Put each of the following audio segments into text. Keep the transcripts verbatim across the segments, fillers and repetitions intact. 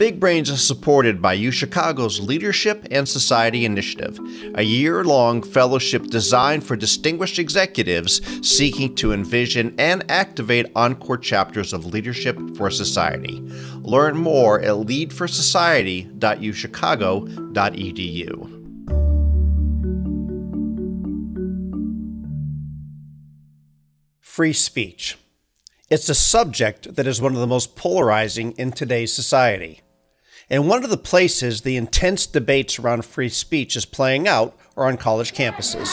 Big Brains is supported by UChicago's Leadership and Society Initiative, a year-long fellowship designed for distinguished executives seeking to envision and activate encore chapters of leadership for society. Learn more at lead for society dot u chicago dot e d u. Free speech. It's a subject that is one of the most polarizing in today's society. And one of the places the intense debates around free speech is playing out are on college campuses.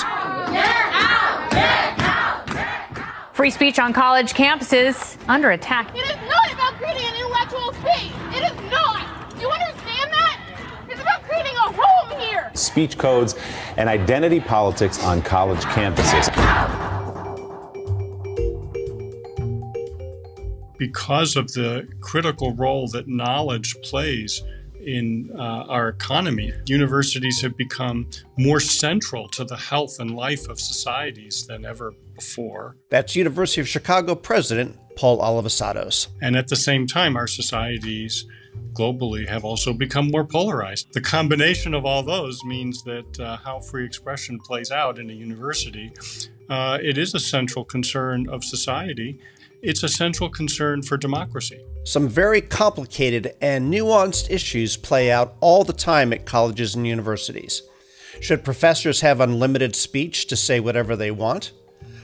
Free speech on college campuses under attack. It is not about creating an intellectual space. It is not. Do you understand that? It's about creating a home here. Speech codes and identity politics on college campuses. Because of the critical role that knowledge plays in uh, our economy, universities have become more central to the health and life of societies than ever before. That's University of Chicago President Paul Alivisatos. And at the same time, our societies globally have also become more polarized. The combination of all those means that uh, how free expression plays out in a university, uh, it is a central concern of society. It's a central concern for democracy. Some very complicated and nuanced issues play out all the time at colleges and universities. Should professors have unlimited speech to say whatever they want?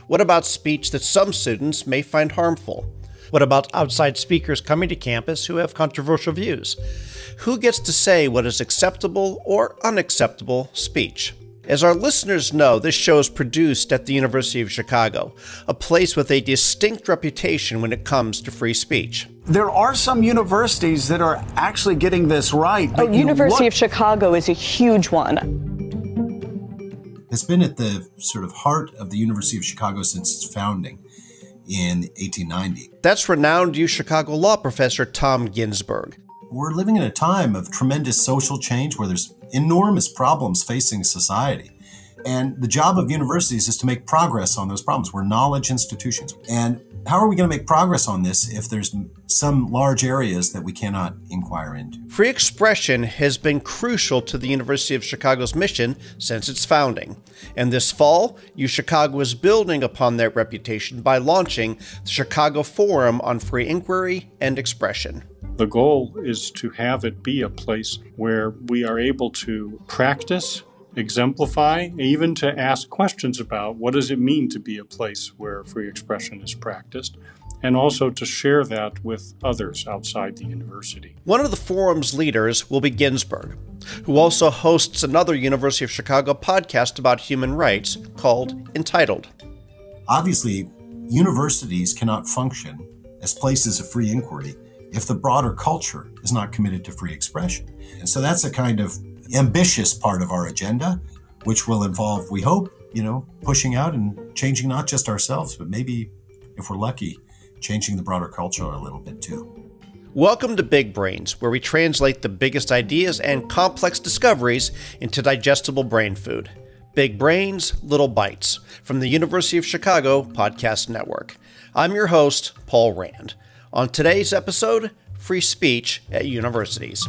What about speech that some students may find harmful? What about outside speakers coming to campus who have controversial views? Who gets to say what is acceptable or unacceptable speech? As our listeners know, this show is produced at the University of Chicago, a place with a distinct reputation when it comes to free speech. There are some universities that are actually getting this right. Oh, University of Chicago is a huge one. It's been at the sort of heart of the University of Chicago since its founding in eighteen ninety. That's renowned UChicago law professor Tom Ginsburg. We're living in a time of tremendous social change where there's enormous problems facing society. And the job of universities is to make progress on those problems. We're knowledge institutions. And how are we going to make progress on this if there's some large areas that we cannot inquire into? Free expression has been crucial to the University of Chicago's mission since its founding. And this fall, UChicago is building upon that reputation by launching the Chicago Forum on Free Inquiry and Expression. The goal is to have it be a place where we are able to practice, exemplify, even to ask questions about what does it mean to be a place where free expression is practiced, and also to share that with others outside the university. One of the forum's leaders will be Ginsburg, who also hosts another University of Chicago podcast about human rights called Entitled. Obviously, universities cannot function as places of free inquiry if the broader culture is not committed to free expression. And so that's a kind of ambitious part of our agenda, which will involve, we hope, you know, pushing out and changing not just ourselves, but maybe, if we're lucky, changing the broader culture a little bit too. Welcome to Big Brains, where we translate the biggest ideas and complex discoveries into digestible brain food. Big Brains, Little Bites, from the University of Chicago Podcast Network. I'm your host, Paul Rand. On today's episode, free speech at universities.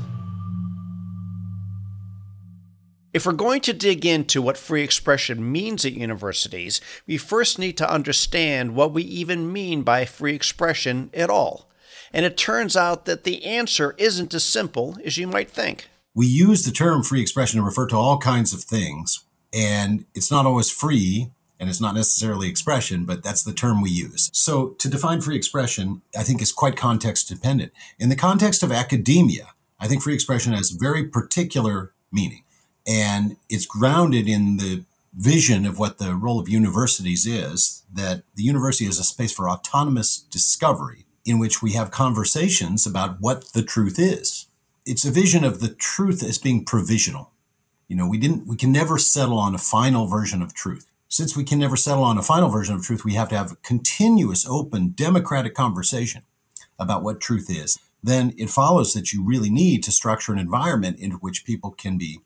If we're going to dig into what free expression means at universities, we first need to understand what we even mean by free expression at all. And it turns out that the answer isn't as simple as you might think. We use the term free expression to refer to all kinds of things, and it's not always free. And it's not necessarily expression, but that's the term we use. So to define free expression, I think, is quite context dependent. In the context of academia, I think free expression has a very particular meaning, and it's grounded in the vision of what the role of universities is, that the university is a space for autonomous discovery in which we have conversations about what the truth is. It's a vision of the truth as being provisional. You know, we didn't, we can never settle on a final version of truth. Since we can never settle on a final version of truth, we have to have a continuous, open, democratic conversation about what truth is. Then it follows that you really need to structure an environment in which people can be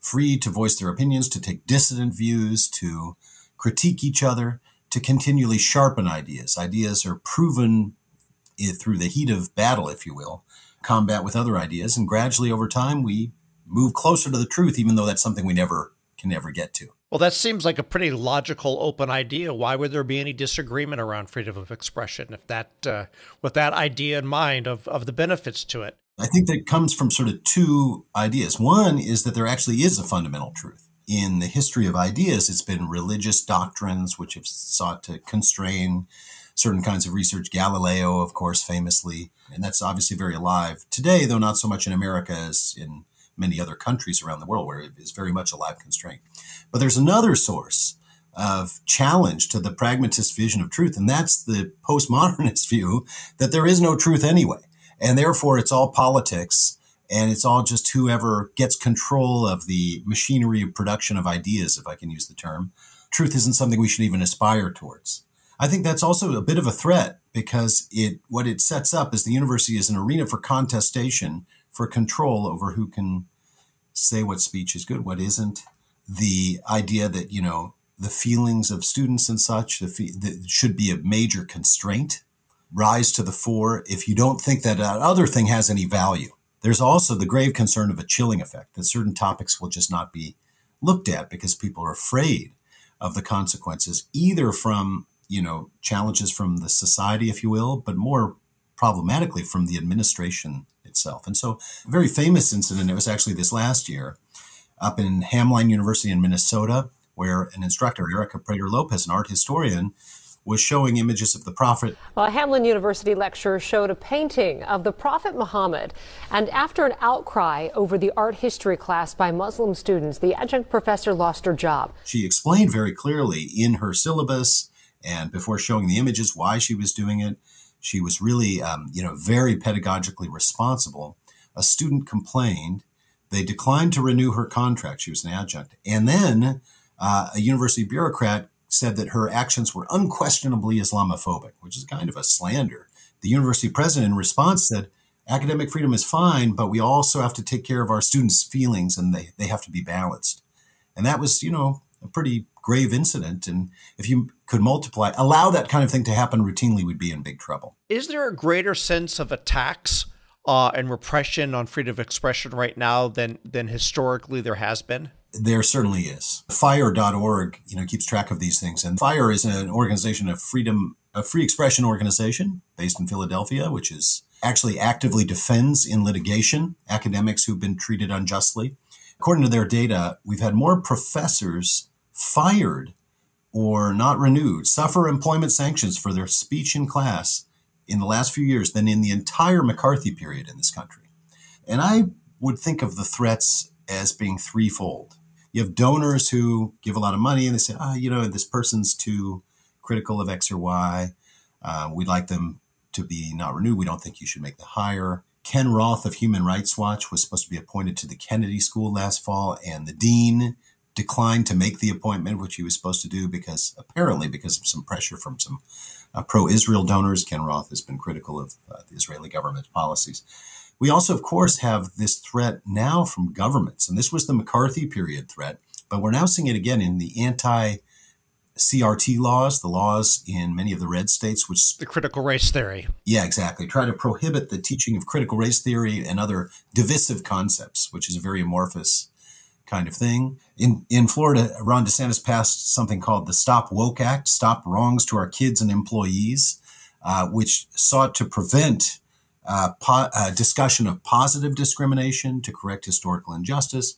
free to voice their opinions, to take dissident views, to critique each other, to continually sharpen ideas. Ideas are proven through the heat of battle, if you will, combat with other ideas. And gradually over time, we move closer to the truth, even though that's something we never can never get to. Well, that seems like a pretty logical, open idea. Why would there be any disagreement around freedom of expression if that, uh, with that idea in mind of, of the benefits to it? I think that comes from sort of two ideas. One is that there actually is a fundamental truth. In the history of ideas, it's been religious doctrines which have sought to constrain certain kinds of research. Galileo, of course, famously, and that's obviously very alive today, though not so much in America as in many other countries around the world where it is very much a live constraint. But there's another source of challenge to the pragmatist vision of truth, and that's the postmodernist view that there is no truth anyway. And therefore, it's all politics, and it's all just whoever gets control of the machinery of production of ideas, if I can use the term. Truth isn't something we should even aspire towards. I think that's also a bit of a threat because it what it sets up is the university is an arena for contestation, for control over who can say what speech is good, what isn't. The idea that, you know, the feelings of students and such the fe the, should be a major constraint, rise to the fore if you don't think that that other thing has any value. There's also the grave concern of a chilling effect, that certain topics will just not be looked at because people are afraid of the consequences, either from, you know, challenges from the society, if you will, but more problematically from the administration itself. And so a very famous incident, it was actually this last year, up in Hamline University in Minnesota, where an instructor, Erika Prater Lopez, an art historian, was showing images of the Prophet. A Hamline University lecturer showed a painting of the Prophet Muhammad. And after an outcry over the art history class by Muslim students, the adjunct professor lost her job. She explained very clearly in her syllabus and before showing the images why she was doing it. She was really, um, you know, very pedagogically responsible. A student complained. They declined to renew her contract. She was an adjunct. And then uh, a university bureaucrat said that her actions were unquestionably Islamophobic, which is kind of a slander. The university president in response said, academic freedom is fine, but we also have to take care of our students' feelings and they, they have to be balanced. And that was, you know, a pretty grave incident. And if you could multiply, allow that kind of thing to happen routinely, we'd be in big trouble. Is there a greater sense of attacks uh, and repression on freedom of expression right now than, than historically there has been? There certainly is. FIRE dot org, you know, keeps track of these things. And FIRE is an organization of freedom, a free expression organization based in Philadelphia, which is actually actively defends in litigation academics who've been treated unjustly. According to their data, we've had more professors fired or not renewed, suffer employment sanctions for their speech in class in the last few years than in the entire McCarthy period in this country. And I would think of the threats as being threefold. You have donors who give a lot of money and they say, ah, oh, you know, this person's too critical of X or Y. Uh, we'd like them to be not renewed. We don't think you should make the hire. Ken Roth of Human Rights Watch was supposed to be appointed to the Kennedy School last fall, and the dean declined to make the appointment, which he was supposed to do because apparently because of some pressure from some uh, pro-Israel donors. Ken Roth has been critical of uh, the Israeli government's policies. We also, of course, have this threat now from governments, and this was the McCarthy period threat, but we're now seeing it again in the anti-C R T laws, the laws in many of the red states, which— The critical race theory. Yeah, exactly. Try to prohibit the teaching of critical race theory and other divisive concepts, which is a very amorphous kind of thing. In, in Florida, Ron DeSantis passed something called the Stop Woke Act, Stop Wrongs to Our Kids and Employees, uh, which sought to prevent Uh, po uh, discussion of positive discrimination to correct historical injustice,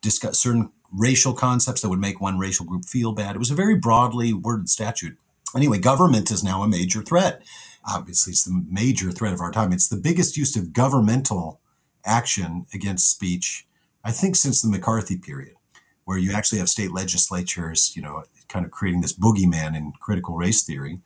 discuss certain racial concepts that would make one racial group feel bad. It was a very broadly worded statute. Anyway, government is now a major threat. Obviously, it's the major threat of our time. It's the biggest use of governmental action against speech, I think, since the McCarthy period, where you actually have state legislatures, you know, kind of creating this boogeyman in critical race theory.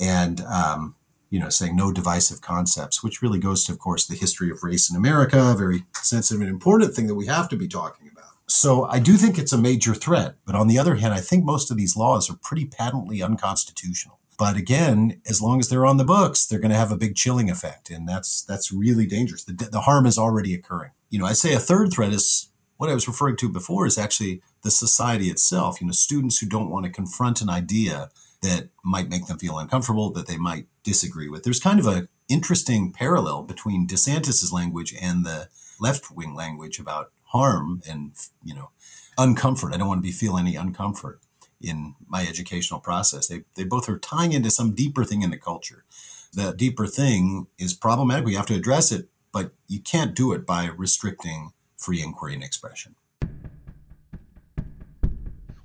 And, um, you know, saying no divisive concepts, which really goes to, of course, the history of race in America, a very sensitive and important thing that we have to be talking about. So I do think it's a major threat. But on the other hand, I think most of these laws are pretty patently unconstitutional. But again, as long as they're on the books, they're going to have a big chilling effect. And that's that's really dangerous. The, the harm is already occurring. You know, I say a third threat is what I was referring to before is actually the society itself. You know, students who don't want to confront an idea that might make them feel uncomfortable, that they might disagree with. There's kind of a interesting parallel between DeSantis's language and the left-wing language about harm and, you know, uncomfort. I don't want to be feel any uncomfort in my educational process. They, they both are tying into some deeper thing in the culture. The deeper thing is problematic. We have to address it, but you can't do it by restricting free inquiry and expression.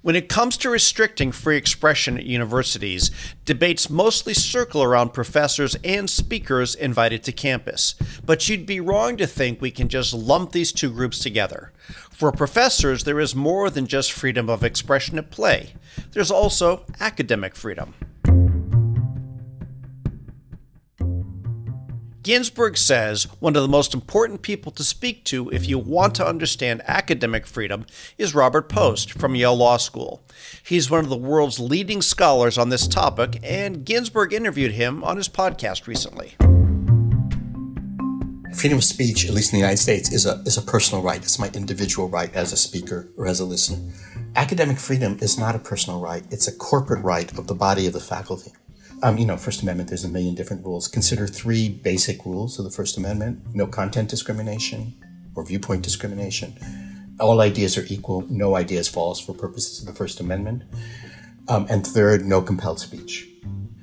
When it comes to restricting free expression at universities, debates mostly circle around professors and speakers invited to campus. But you'd be wrong to think we can just lump these two groups together. For professors, there is more than just freedom of expression at play. There's also academic freedom. Ginsburg says one of the most important people to speak to if you want to understand academic freedom is Robert Post from Yale Law School. He's one of the world's leading scholars on this topic, and Ginsburg interviewed him on his podcast recently. Freedom of speech, at least in the United States, is a, is a personal right. It's my individual right as a speaker or as a listener. Academic freedom is not a personal right. It's a corporate right of the body of the faculty. Um, you know, First Amendment, there's a million different rules. Consider three basic rules of the First Amendment. No content discrimination or viewpoint discrimination. All ideas are equal. No idea is false for purposes of the First Amendment. Um, and third, no compelled speech.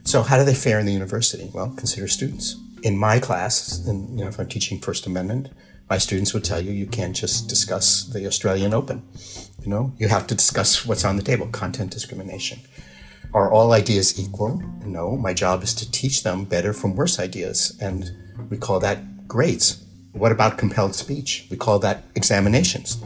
So how do they fare in the university? Well, consider students. In my class, in, you know, if I'm teaching First Amendment, my students would tell you, you can't just discuss the Australian Open. You know, you have to discuss what's on the table, content discrimination. Are all ideas equal? No, my job is to teach them better from worse ideas, and we call that grades. What about compelled speech? We call that examinations.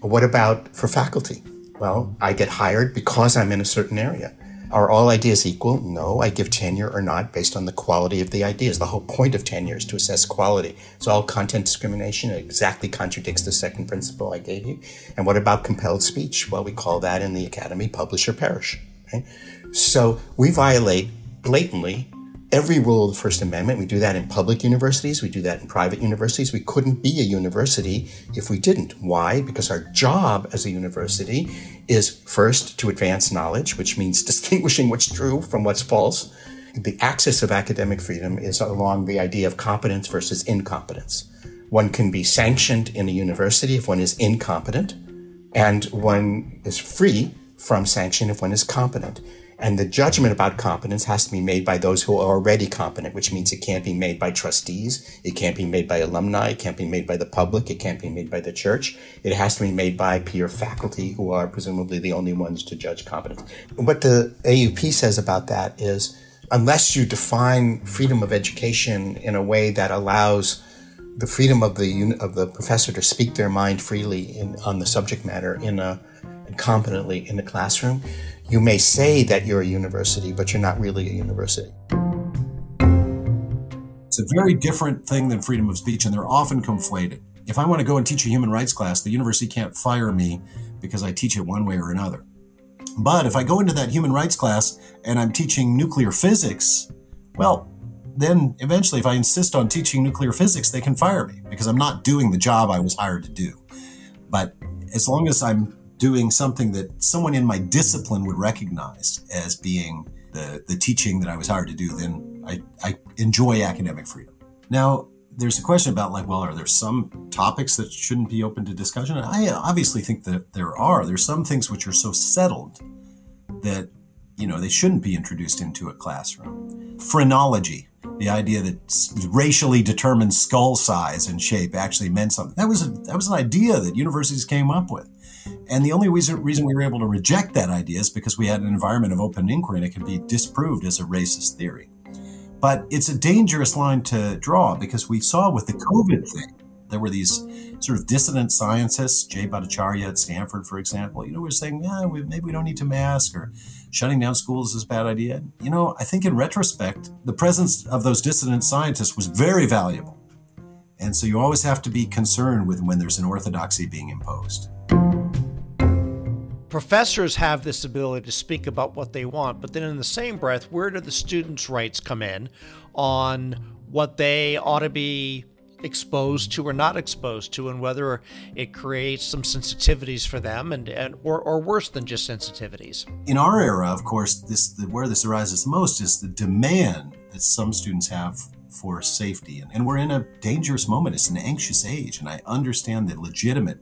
What about for faculty? Well, I get hired because I'm in a certain area. Are all ideas equal? No, I give tenure or not based on the quality of the ideas. The whole point of tenure is to assess quality. So all content discrimination exactly contradicts the second principle I gave you. And what about compelled speech? Well, we call that in the academy publish or perish. Right? So we violate blatantly every rule of the First Amendment. We do that in public universities. We do that in private universities. We couldn't be a university if we didn't. Why? Because our job as a university is first to advance knowledge, which means distinguishing what's true from what's false. The axis of academic freedom is along the idea of competence versus incompetence. One can be sanctioned in a university if one is incompetent, and one is free from sanction if one is competent. And the judgment about competence has to be made by those who are already competent, which means it can't be made by trustees, it can't be made by alumni, it can't be made by the public, it can't be made by the church. It has to be made by peer faculty, who are presumably the only ones to judge competence. What the A U P says about that is, unless you define freedom of education in a way that allows the freedom of the of the professor to speak their mind freely in, on the subject matter in a competently in the classroom, you may say that you're a university, but you're not really a university. It's a very different thing than freedom of speech, and they're often conflated. If I want to go and teach a human rights class, the university can't fire me because I teach it one way or another. But if I go into that human rights class and I'm teaching nuclear physics, well, then eventually if I insist on teaching nuclear physics, they can fire me because I'm not doing the job I was hired to do. But as long as I'm doing something that someone in my discipline would recognize as being the, the teaching that I was hired to do, then I, I enjoy academic freedom. Now, there's a question about, like, well, are there some topics that shouldn't be open to discussion? And I obviously think that there are. There's some things which are so settled that, you know, they shouldn't be introduced into a classroom. Phrenology, the idea that racially determined skull size and shape actually meant something. That was, a, that was an idea that universities came up with. And the only reason, reason we were able to reject that idea is because we had an environment of open inquiry and it can be disproved as a racist theory. But it's a dangerous line to draw, because we saw with the COVID thing, there were these sort of dissident scientists, Jay Bhattacharya at Stanford, for example, you know, were saying, yeah, we, maybe we don't need to mask, or shutting down schools is a bad idea. You know, I think in retrospect, the presence of those dissident scientists was very valuable. And so you always have to be concerned with when there's an orthodoxy being imposed. Professors have this ability to speak about what they want, but then in the same breath, where do the students' rights come in on what they ought to be exposed to or not exposed to, and whether it creates some sensitivities for them, and, and or, or worse than just sensitivities? In our era, of course, this the, where this arises most is the demand that some students have for safety. And, and we're in a dangerous moment. It's an anxious age. And I understand the legitimate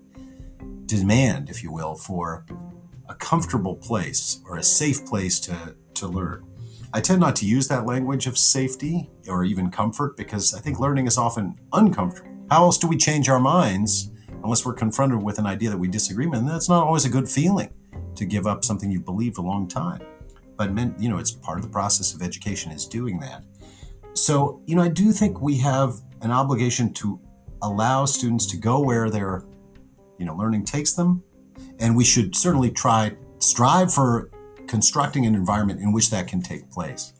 demand, if you will, for a comfortable place or a safe place to, to learn. I tend not to use that language of safety or even comfort because I think learning is often uncomfortable. How else do we change our minds unless we're confronted with an idea that we disagree with? And that's not always a good feeling to give up something you've believed a long time. But, you know, it's part of the process of education is doing that. So, you know, I do think we have an obligation to allow students to go where their, you know, learning takes them. And we should certainly try, strive for constructing an environment in which that can take place.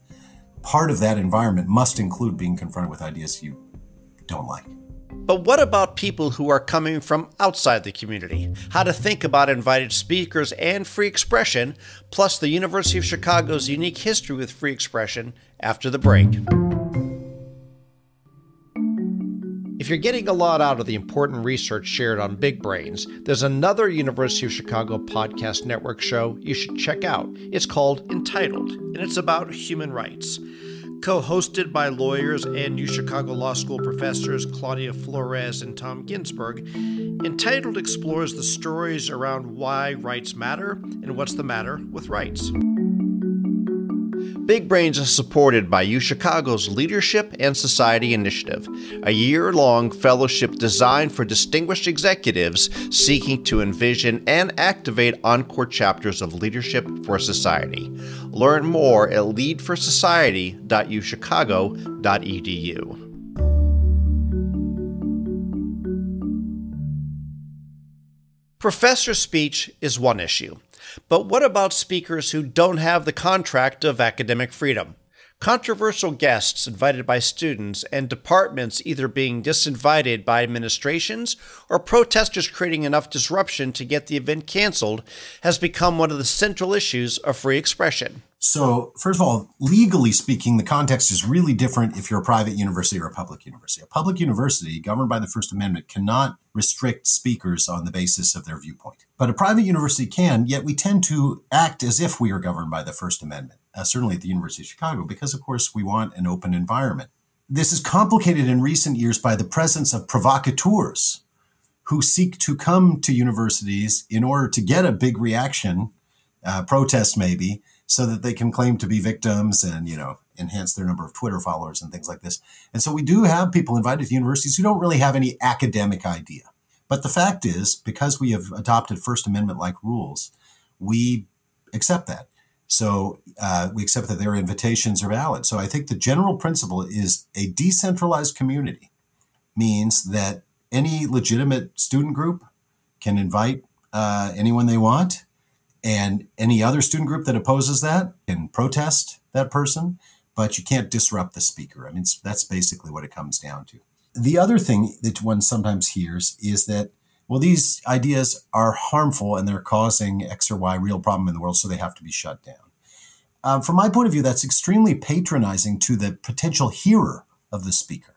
Part of that environment must include being confronted with ideas you don't like. But what about people who are coming from outside the community? How to think about invited speakers and free expression, plus the University of Chicago's unique history with free expression after the break. If you're getting a lot out of the important research shared on Big Brains, there's another University of Chicago Podcast Network show you should check out. It's called Entitled, and it's about human rights. Co-hosted by lawyers and New Chicago Law School professors Claudia Flores and Tom Ginsburg, Entitled explores the stories around why rights matter and what's the matter with rights. Big Brains is supported by UChicago's Leadership and Society Initiative, a year-long fellowship designed for distinguished executives seeking to envision and activate encore chapters of Leadership for Society. Learn more at lead for society dot u chicago dot e d u. Professor speech is one issue. But what about speakers who don't have the contract of academic freedom? Controversial guests invited by students and departments either being disinvited by administrations or protesters creating enough disruption to get the event canceled has become one of the central issues of free expression. So, first of all, legally speaking, the context is really different if you're a private university or a public university. A public university governed by the First Amendment cannot restrict speakers on the basis of their viewpoint. But a private university can, yet we tend to act as if we are governed by the First Amendment. Uh, certainly at the University of Chicago, because, of course, we want an open environment. This is complicated in recent years by the presence of provocateurs who seek to come to universities in order to get a big reaction, uh, protest maybe, so that they can claim to be victims and, you know, enhance their number of Twitter followers and things like this. And so we do have people invited to universities who don't really have any academic idea. But the fact is, because we have adopted First Amendment-like rules, we accept that. So uh, we accept that their invitations are valid. So I think the general principle is a decentralized community means that any legitimate student group can invite uh, anyone they want, and any other student group that opposes that can protest that person, but you can't disrupt the speaker. I mean, it's, that's basically what it comes down to. The other thing that one sometimes hears is that, well, these ideas are harmful and they're causing X or Y real problem in the world, so they have to be shut down. Um, from my point of view, that's extremely patronizing to the potential hearer of the speaker,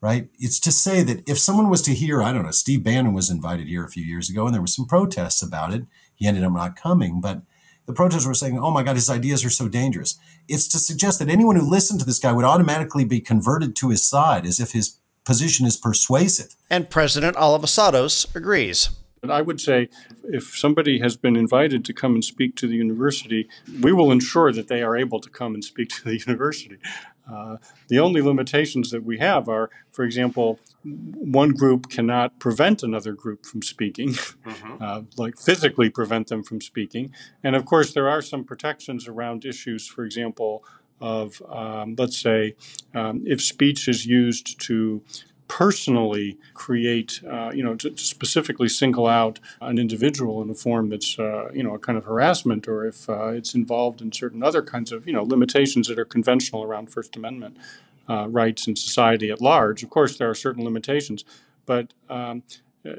right? It's to say that if someone was to hear, I don't know, Steve Bannon was invited here a few years ago and there were some protests about it. He ended up not coming, but the protesters were saying, oh my God, his ideas are so dangerous. It's to suggest that anyone who listened to this guy would automatically be converted to his side as if his position is persuasive. And President Alivisatos agrees. And I would say if somebody has been invited to come and speak to the university, we will ensure that they are able to come and speak to the university. Uh, the only limitations that we have are, for example, one group cannot prevent another group from speaking, mm-hmm. uh, like physically prevent them from speaking. And of course, there are some protections around issues, for example, of, um, let's say, um, if speech is used to personally create, uh, you know, to, to specifically single out an individual in a form that's, uh, you know, a kind of harassment, or if uh, it's involved in certain other kinds of, you know, limitations that are conventional around First Amendment uh, rights in society at large. Of course, there are certain limitations, but um, uh,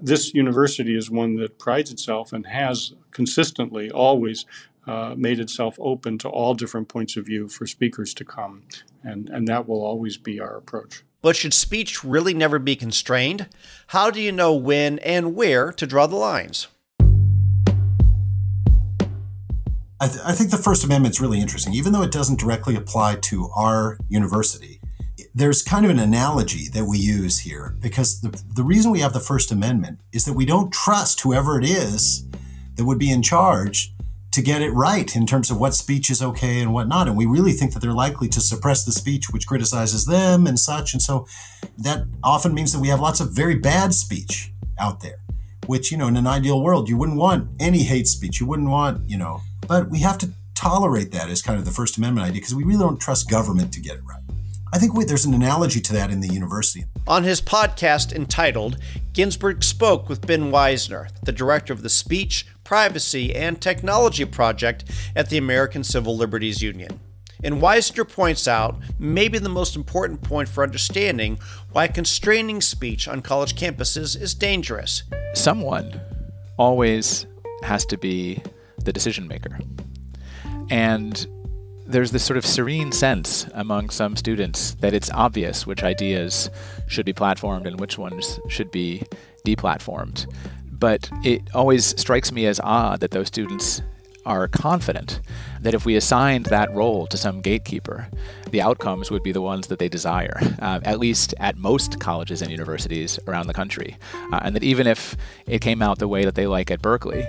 this university is one that prides itself and has consistently always Uh, made itself open to all different points of view for speakers to come, and, and that will always be our approach. But should speech really never be constrained? How do you know when and where to draw the lines? I, th I think the First Amendment's really interesting. Even though it doesn't directly apply to our university, there's kind of an analogy that we use here, because the, the reason we have the First Amendment is that we don't trust whoever it is that would be in charge to get it right in terms of what speech is okay and what not. And we really think that they're likely to suppress the speech which criticizes them and such. And so that often means that we have lots of very bad speech out there, which, you know, in an ideal world, you wouldn't want any hate speech. You wouldn't want, you know, but we have to tolerate that as kind of the First Amendment idea, because we really don't trust government to get it right. I think we, there's an analogy to that in the university. On his podcast entitled, Ginsburg spoke with Ben Weisner, the director of the Speech, Privacy, and Technology Project at the American Civil Liberties Union. And Weisner points out maybe the most important point for understanding why constraining speech on college campuses is dangerous. Someone always has to be the decision maker. And there's this sort of serene sense among some students that it's obvious which ideas should be platformed and which ones should be deplatformed. But it always strikes me as odd that those students are confident that if we assigned that role to some gatekeeper, the outcomes would be the ones that they desire, uh, at least at most colleges and universities around the country. Uh, and that even if it came out the way that they like at Berkeley,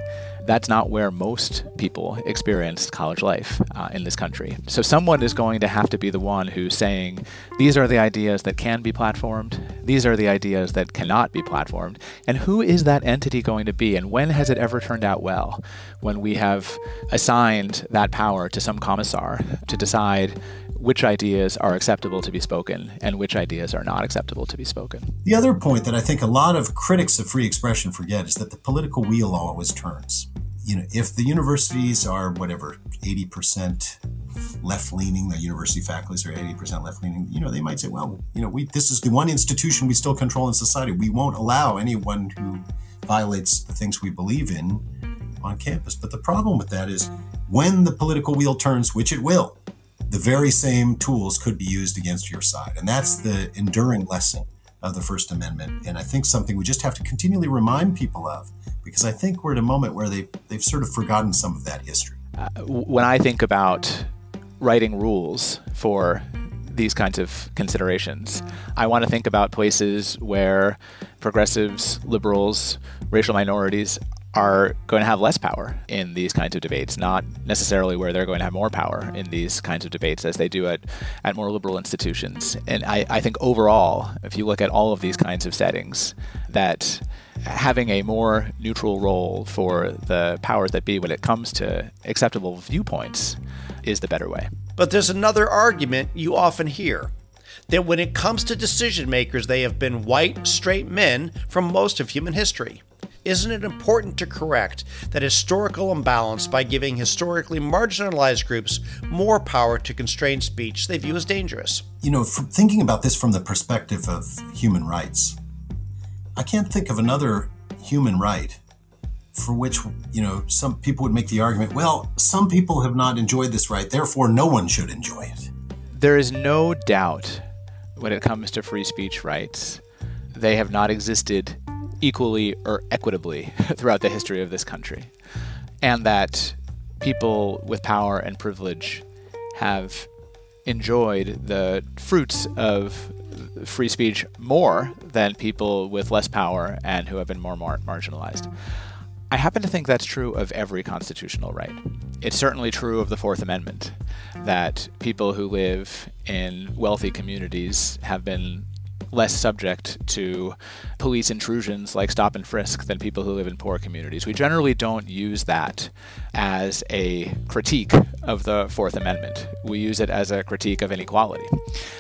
that's not where most people experienced college life uh, in this country. So someone is going to have to be the one who's saying, these are the ideas that can be platformed, these are the ideas that cannot be platformed, and who is that entity going to be, and when has it ever turned out well? When we have assigned that power to some commissar to decide which ideas are acceptable to be spoken and which ideas are not acceptable to be spoken. The other point that I think a lot of critics of free expression forget is that the political wheel always turns. You know, if the universities are whatever, eighty percent left-leaning, the university faculties are eighty percent left-leaning, you know, they might say, well, you know, we this is the one institution we still control in society. We won't allow anyone who violates the things we believe in on campus. But the problem with that is when the political wheel turns, which it will, the very same tools could be used against your side. And that's the enduring lesson of the First Amendment. And I think something we just have to continually remind people of, because I think we're at a moment where they, they've sort of forgotten some of that history. Uh, when I think about writing rules for these kinds of considerations, I want to think about places where progressives, liberals, racial minorities are going to have less power in these kinds of debates, not necessarily where they're going to have more power in these kinds of debates as they do at, at more liberal institutions. And I, I think overall, if you look at all of these kinds of settings, that having a more neutral role for the powers that be when it comes to acceptable viewpoints is the better way. But there's another argument you often hear, that when it comes to decision makers, they have been white, straight men from most of human history. Isn't it important to correct that historical imbalance by giving historically marginalized groups more power to constrain speech they view as dangerous? You know, from thinking about this from the perspective of human rights, I can't think of another human right for which, you know, some people would make the argument, well, some people have not enjoyed this right, therefore no one should enjoy it. There is no doubt when it comes to free speech rights, they have not existed equally or equitably throughout the history of this country, and that people with power and privilege have enjoyed the fruits of free speech more than people with less power and who have been more mar marginalized. I happen to think that's true of every constitutional right. It's certainly true of the Fourth Amendment, that people who live in wealthy communities have been less subject to police intrusions like stop and frisk than people who live in poor communities. We generally don't use that as a critique of the Fourth Amendment. We use it as a critique of inequality.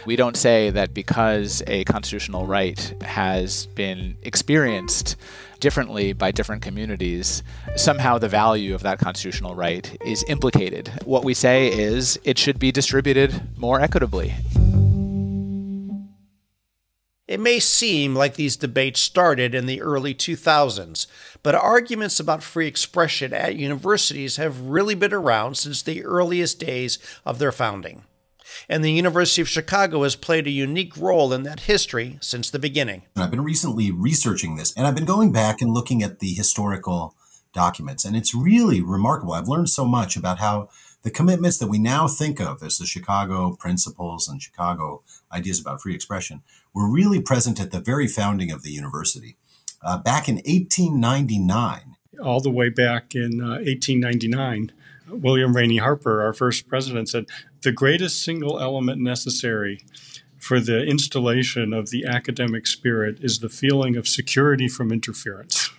We don't say that because a constitutional right has been experienced differently by different communities, somehow the value of that constitutional right is implicated. What we say is it should be distributed more equitably. It may seem like these debates started in the early two thousands, but arguments about free expression at universities have really been around since the earliest days of their founding. And the University of Chicago has played a unique role in that history since the beginning. I've been recently researching this, and I've been going back and looking at the historical documents, and it's really remarkable. I've learned so much about how the commitments that we now think of as the Chicago principles and Chicago ideas about free expression were really present at the very founding of the university uh, back in eighteen ninety-nine. All the way back in uh, eighteen ninety-nine, William Rainey Harper, our first president, said, "The greatest single element necessary for the installation of the academic spirit is the feeling of security from interference."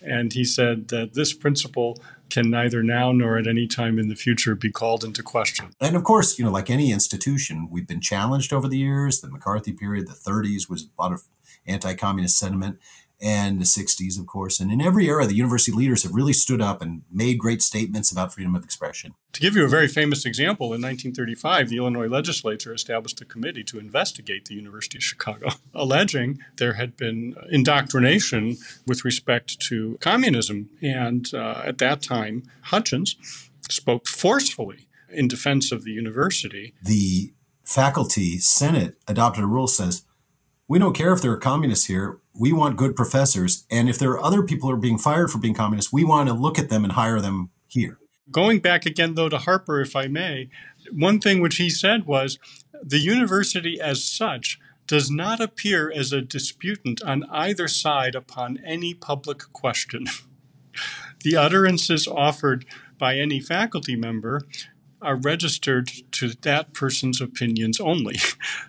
And he said that this principle can neither now nor at any time in the future be called into question. And of course, you know, like any institution, we've been challenged over the years. The McCarthy period, the thirties was a lot of anti-communist sentiment, and the sixties, of course. And in every era, the university leaders have really stood up and made great statements about freedom of expression. To give you a very famous example, in nineteen thirty-five, the Illinois legislature established a committee to investigate the University of Chicago, alleging there had been indoctrination with respect to communism. And uh, at that time, Hutchins spoke forcefully in defense of the university. The faculty senate adopted a rule that says, "We don't care if there are communists here. We want good professors. And if there are other people who are being fired for being communists, we want to look at them and hire them here." Going back again, though, to Harper, if I may, one thing which he said was, "The university as such does not appear as a disputant on either side upon any public question." The utterances offered by any faculty member are registered to that person's opinions only.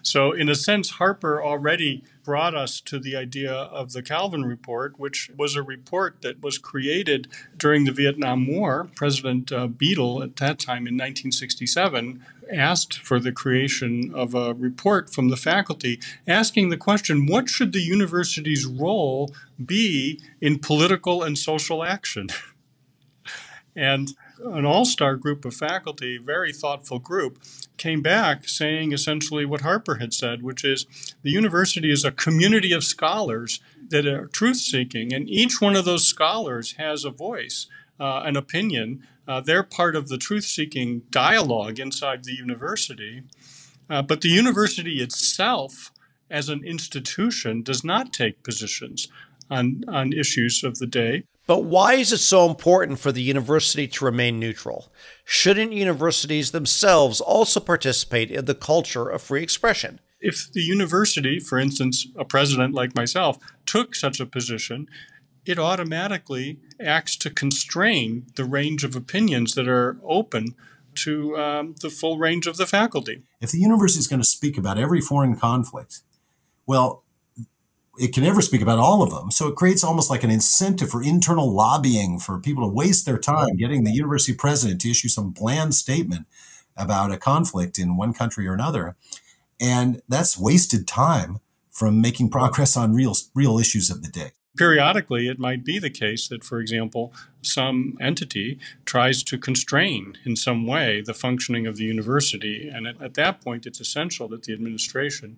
So in a sense, Harper already brought us to the idea of the Kalven Report, which was a report that was created during the Vietnam War. President uh, Beadle, at that time in nineteen sixty-seven, asked for the creation of a report from the faculty asking the question, what should the university's role be in political and social action? And an all-star group of faculty, very thoughtful group, came back saying essentially what Harper had said, which is the university is a community of scholars that are truth-seeking, and each one of those scholars has a voice, uh, an opinion. Uh, they're part of the truth-seeking dialogue inside the university. Uh, but the university itself, as an institution, does not take positions on, on issues of the day. But why is it so important for the university to remain neutral? Shouldn't universities themselves also participate in the culture of free expression? If the university, for instance, a president like myself, took such a position, it automatically acts to constrain the range of opinions that are open to um, the full range of the faculty. If the university is going to speak about every foreign conflict, well, it can never speak about all of them. So it creates almost like an incentive for internal lobbying for people to waste their time getting the university president to issue some bland statement about a conflict in one country or another. And that's wasted time from making progress on real, real issues of the day. Periodically, it might be the case that, for example, some entity tries to constrain in some way the functioning of the university. And at, at that point, it's essential that the administration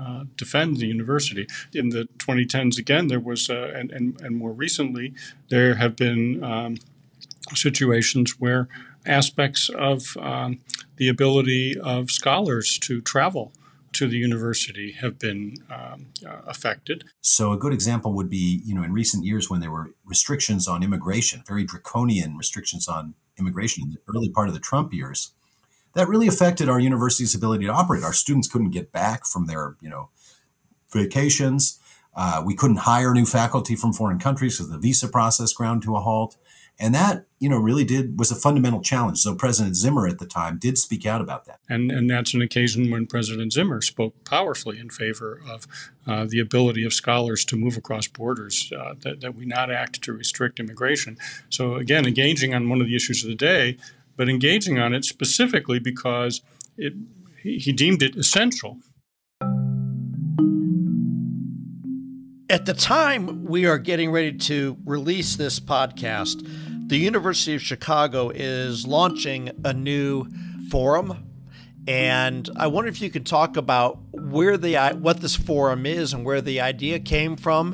Uh, defend the university. In the twenty tens, again, there was, uh, and, and, and more recently, there have been um, situations where aspects of um, the ability of scholars to travel to the university have been um, uh, affected. So a good example would be, you know, in recent years when there were restrictions on immigration, very draconian restrictions on immigration in the early part of the Trump years, that really affected our university's ability to operate. Our students couldn't get back from their, you know, vacations. Uh, we couldn't hire new faculty from foreign countries because the visa process ground to a halt. And that, you know, really did was a fundamental challenge. So President Zimmer at the time did speak out about that. And, and that's an occasion when President Zimmer spoke powerfully in favor of uh, the ability of scholars to move across borders, uh, that, that we not act to restrict immigration. So again, engaging on one of the issues of the day, but engaging on it specifically because it, he, he deemed it essential. At the time we are getting ready to release this podcast, the University of Chicago is launching a new forum. And I wonder if you could talk about where the what this forum is and where the idea came from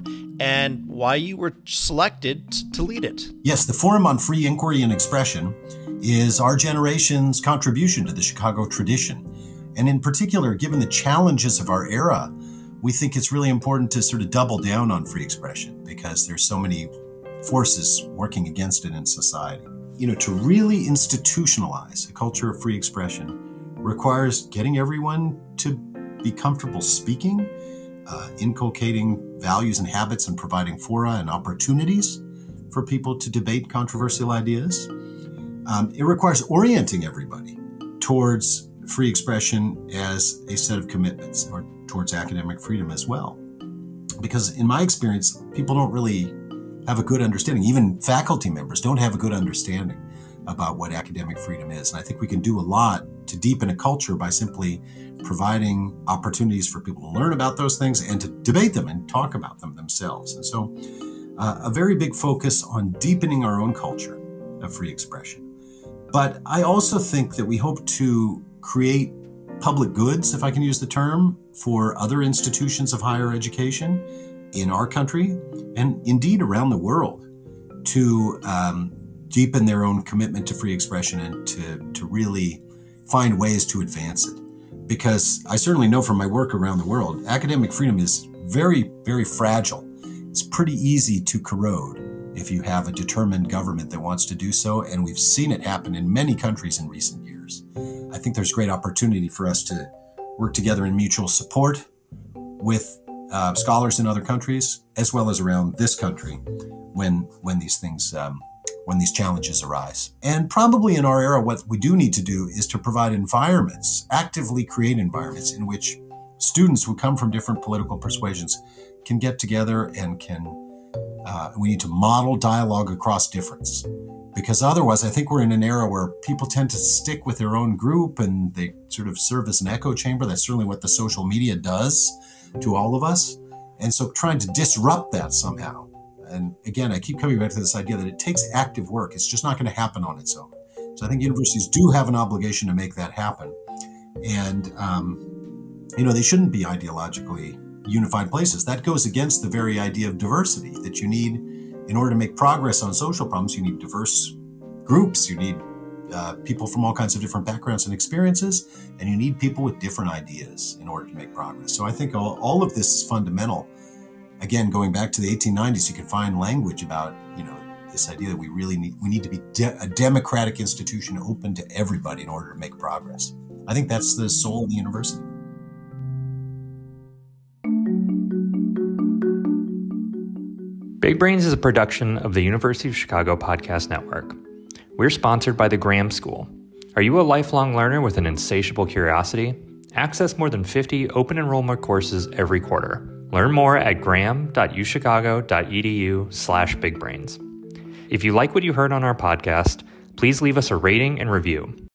and why you were selected to lead it. Yes, the Forum on Free Inquiry and Expression is our generation's contribution to the Chicago tradition. And in particular, given the challenges of our era, we think it's really important to sort of double down on free expression because there's so many forces working against it in society. you know, to really institutionalize a culture of free expression requires getting everyone to be comfortable speaking, uh, inculcating values and habits, and providing fora and opportunities for people to debate controversial ideas. Um, it requires orienting everybody towards free expression as a set of commitments, or towards academic freedom as well. Because in my experience, people don't really have a good understanding. Even faculty members don't have a good understanding about what academic freedom is. And I think we can do a lot to deepen a culture by simply providing opportunities for people to learn about those things and to debate them and talk about them themselves. And so uh, a very big focus on deepening our own culture of free expression. But I also think that we hope to create public goods, if I can use the term, for other institutions of higher education in our country and indeed around the world to um, deepen their own commitment to free expression and to, to really find ways to advance it. Because I certainly know from my work around the world, academic freedom is very, very fragile. It's pretty easy to corrode if you have a determined government that wants to do so, and we've seen it happen in many countries in recent years. I think there's great opportunity for us to work together in mutual support with uh, scholars in other countries, as well as around this country, when when these things, um, when these challenges arise. And probably in our era, what we do need to do is to provide environments, actively create environments in which students who come from different political persuasions can get together and can. Uh, we need to model dialogue across difference, because otherwise I think we're in an era where people tend to stick with their own group and they sort of serve as an echo chamber. That's certainly what the social media does to all of us. And so trying to disrupt that somehow. And again, I keep coming back to this idea that it takes active work. It's just not going to happen on its own. So I think universities do have an obligation to make that happen. And, um, you know, they shouldn't be ideologically unified places. That goes against the very idea of diversity that you need in order to make progress on social problems. You need diverse groups, you need uh, people from all kinds of different backgrounds and experiences, and you need people with different ideas in order to make progress. So I think all, all of this is fundamental. Again, going back to the eighteen nineties, you can find language about, you know, this idea that we really need, we need to be de- a democratic institution open to everybody in order to make progress. I think that's the soul of the university. Big Brains is a production of the University of Chicago Podcast Network. We're sponsored by the Graham School. Are you a lifelong learner with an insatiable curiosity? Access more than fifty open enrollment courses every quarter. Learn more at graham dot u chicago dot e d u slash big brains. If you like what you heard on our podcast, please leave us a rating and review.